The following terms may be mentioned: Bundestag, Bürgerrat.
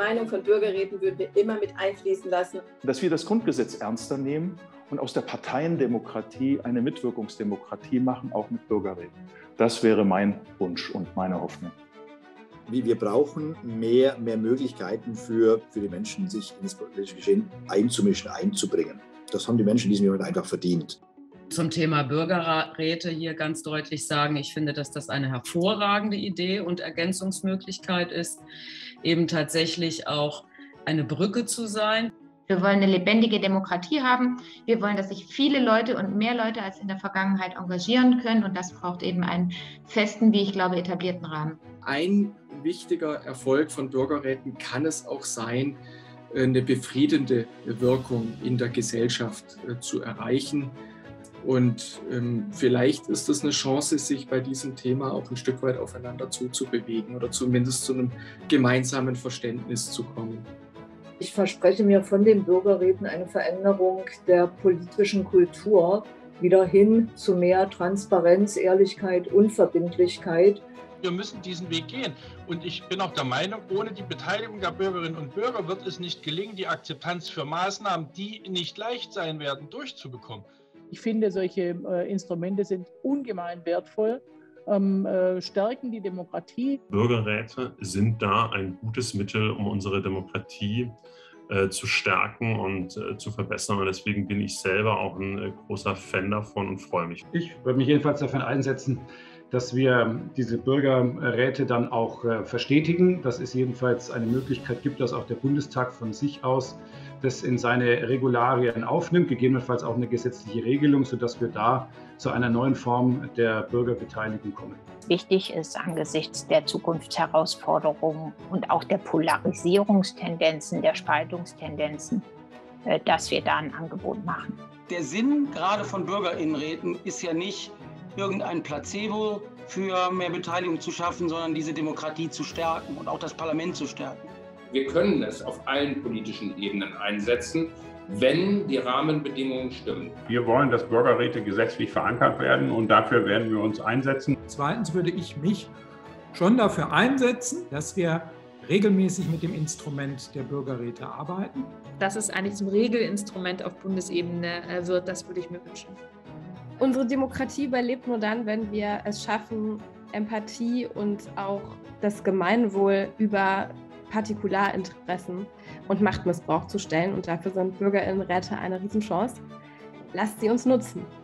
Meinung von Bürgerräten würden wir immer mit einfließen lassen. Dass wir das Grundgesetz ernster nehmen und aus der Parteiendemokratie eine Mitwirkungsdemokratie machen, auch mit Bürgerräten. Das wäre mein Wunsch und meine Hoffnung. Wir brauchen mehr Möglichkeiten für die Menschen, sich in das politische Geschehen einzumischen, einzubringen. Das haben die Menschen in diesem Jahr einfach verdient. Zum Thema Bürgerräte hier ganz deutlich sagen, ich finde, dass das eine hervorragende Idee und Ergänzungsmöglichkeit ist, eben tatsächlich auch eine Brücke zu sein. Wir wollen eine lebendige Demokratie haben. Wir wollen, dass sich viele Leute und mehr Leute als in der Vergangenheit engagieren können. Und das braucht eben einen festen, wie ich glaube, etablierten Rahmen. Ein wichtiger Erfolg von Bürgerräten kann es auch sein, eine befriedende Wirkung in der Gesellschaft zu erreichen. Und vielleicht ist das eine Chance, sich bei diesem Thema auch ein Stück weit aufeinander zuzubewegen oder zumindest zu einem gemeinsamen Verständnis zu kommen. Ich verspreche mir von den Bürgerräten eine Veränderung der politischen Kultur wieder hin zu mehr Transparenz, Ehrlichkeit und Verbindlichkeit. Wir müssen diesen Weg gehen. Und ich bin auch der Meinung, ohne die Beteiligung der Bürgerinnen und Bürger wird es nicht gelingen, die Akzeptanz für Maßnahmen, die nicht leicht sein werden, durchzubekommen. Ich finde, solche Instrumente sind ungemein wertvoll, stärken die Demokratie. Bürgerräte sind da ein gutes Mittel, um unsere Demokratie zu stärken und zu verbessern. Und deswegen bin ich selber auch ein großer Fan davon und freue mich. Ich würde mich jedenfalls dafür einsetzen, dass wir diese Bürgerräte dann auch verstetigen, dass es jedenfalls eine Möglichkeit gibt, dass auch der Bundestag von sich aus das in seine Regularien aufnimmt, gegebenenfalls auch eine gesetzliche Regelung, sodass wir da zu einer neuen Form der Bürgerbeteiligung kommen. Wichtig ist angesichts der Zukunftsherausforderungen und auch der Polarisierungstendenzen, der Spaltungstendenzen, dass wir da ein Angebot machen. Der Sinn gerade von BürgerInnenräten ist ja nicht, irgendein Placebo für mehr Beteiligung zu schaffen, sondern diese Demokratie zu stärken und auch das Parlament zu stärken. Wir können es auf allen politischen Ebenen einsetzen, wenn die Rahmenbedingungen stimmen. Wir wollen, dass Bürgerräte gesetzlich verankert werden und dafür werden wir uns einsetzen. Zweitens würde ich mich schon dafür einsetzen, dass wir regelmäßig mit dem Instrument der Bürgerräte arbeiten. Dass es eigentlich zum Regelinstrument auf Bundesebene wird, das würde ich mir wünschen. Unsere Demokratie überlebt nur dann, wenn wir es schaffen, Empathie und auch das Gemeinwohl über Partikularinteressen und Machtmissbrauch zu stellen. Und dafür sind BürgerInnenräte eine Riesenchance. Lasst sie uns nutzen.